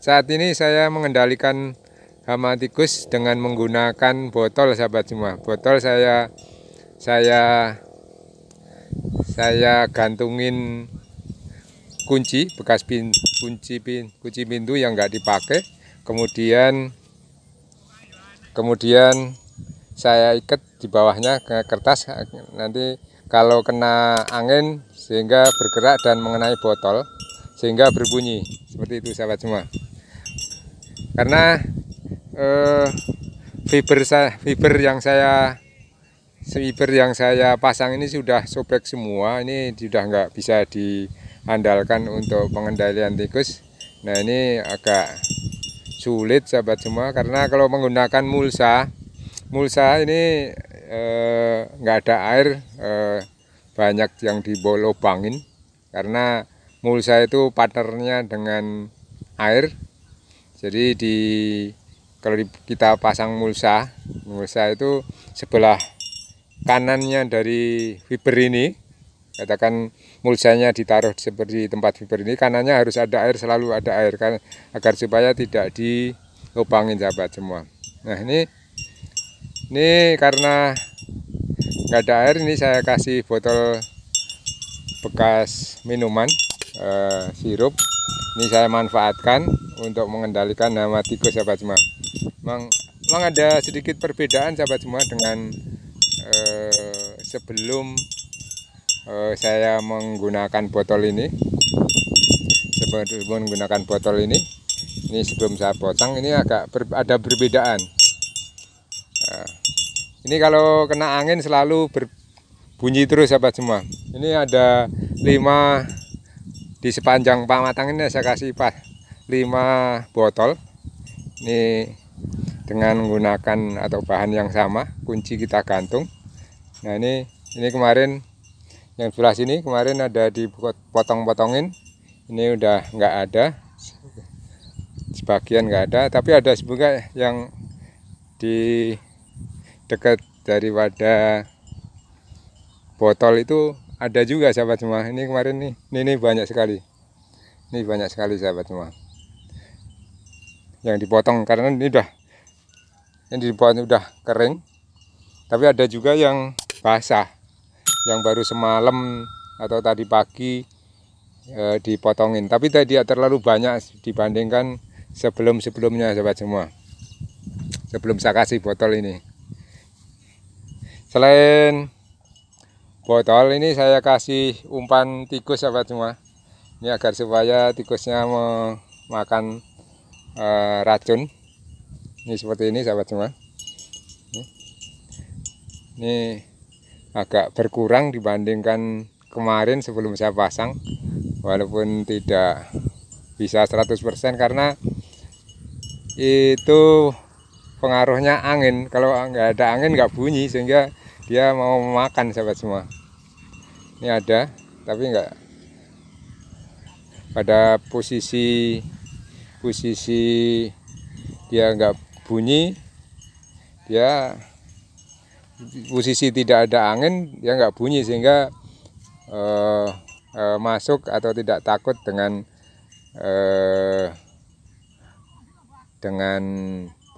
Saat ini saya mengendalikan hama tikus dengan menggunakan botol, sahabat semua. Botol saya gantungin kunci bekas kunci pintu yang nggak dipakai, kemudian saya ikat di bawahnya ke kertas, nanti kalau kena angin sehingga bergerak dan mengenai botol sehingga berbunyi seperti itu, sahabat semua. Karena fiber yang saya pasang ini sudah sobek semua, ini sudah nggak bisa diandalkan untuk pengendalian tikus. Nah, ini agak sulit, sahabat semua, karena kalau menggunakan mulsa ini nggak ada air, banyak yang dibolobangin karena mulsa itu partnernya dengan air. Jadi kalau kita pasang mulsa itu sebelah kanannya dari fiber ini, katakan mulsanya ditaruh seperti tempat fiber ini, kanannya harus ada air, selalu ada air kan, agar supaya tidak dilubangin, sahabat semua. Nah, ini karena nggak ada air, ini saya kasih botol bekas minuman, sirup. Ini saya manfaatkan untuk mengendalikan hama tikus, sahabat semua. Memang ada sedikit perbedaan, sahabat semua, dengan sebelum saya menggunakan botol ini. Ini sebelum saya potong ini agak ada perbedaan. Ini kalau kena angin selalu berbunyi terus, sahabat semua. Ini ada 5 di sepanjang pematang ini, saya kasih 5 botol. Ini dengan menggunakan atau bahan yang sama, kunci kita gantung. Nah, ini kemarin yang sebelah sini kemarin ada dipotong-potongin, ini udah nggak ada, sebagian nggak ada, tapi ada sebagian yang di dekat daripada botol itu ada juga, sahabat semua. Ini kemarin ini banyak sekali, sahabat semua, yang dipotong karena ini udah kering, tapi ada juga yang basah, yang baru semalam atau tadi pagi dipotongin, tapi tidak terlalu banyak dibandingkan sebelum-sebelumnya, sahabat semua, sebelum saya kasih botol ini. Selain botol ini saya kasih umpan tikus, sahabat semua, ini agar supaya tikusnya memakan racun. Ini seperti ini, sahabat semua. Ini agak berkurang dibandingkan kemarin sebelum saya pasang, walaupun tidak bisa 100% karena itu pengaruhnya angin. Kalau nggak ada angin nggak bunyi, sehingga dia mau makan, sahabat semua. Ini ada, tapi nggak pada posisi dia nggak bunyi, dia posisi tidak ada angin, dia nggak bunyi, sehingga masuk atau tidak takut dengan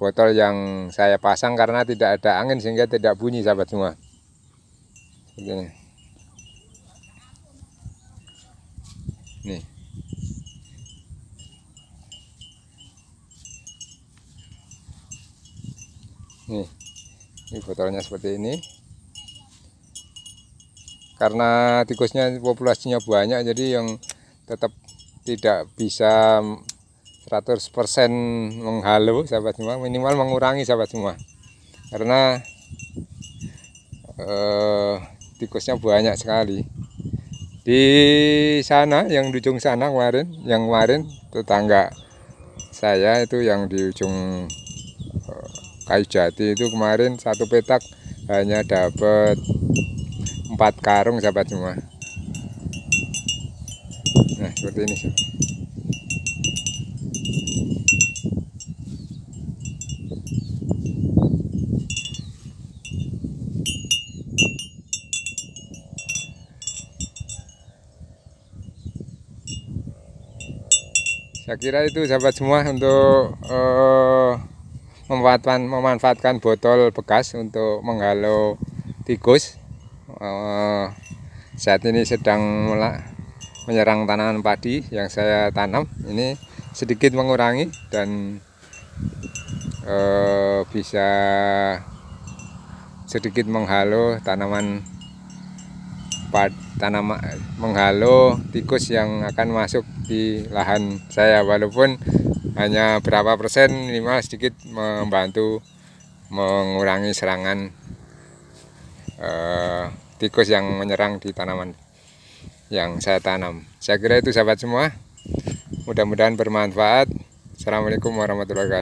botol yang saya pasang, karena tidak ada angin sehingga tidak bunyi, sahabat semua. Begini. Nih. Nih. Ini botolnya seperti ini. Karena tikusnya populasinya banyak, jadi yang tetap tidak bisa 100% menghalau, sahabat semua, minimal mengurangi, sahabat semua. Karena tikusnya banyak sekali. Di sana, yang di ujung sana kemarin, tetangga saya itu yang di ujung kayu jati itu kemarin satu petak hanya dapat 4 karung, sahabat semua. Nah, seperti ini. Saya kira itu sahabat semua untuk memanfaatkan botol bekas untuk menghalau tikus. Saat ini sedang menyerang tanaman padi yang saya tanam. Ini sedikit mengurangi dan bisa sedikit menghalau tanaman menghalau tikus yang akan masuk di lahan saya, walaupun hanya berapa persen, minimal sedikit membantu mengurangi serangan tikus yang menyerang di tanaman yang saya tanam. Saya kira itu sahabat semua, mudah-mudahan bermanfaat. Assalamualaikum warahmatullahi wabarakatuh.